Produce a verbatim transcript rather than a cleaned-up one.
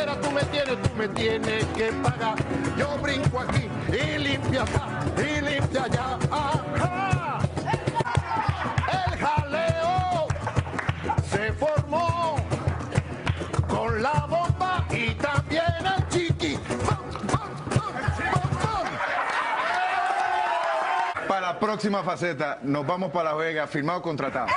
siquiera tú me tienes, tú me tienes que pagar. Yo brinco aquí y limpio acá y limpio allá. Ajá. El jaleo se formó con la bomba y también el chiqui. Para la próxima faceta nos vamos para Las Vegas, firmado, contratado.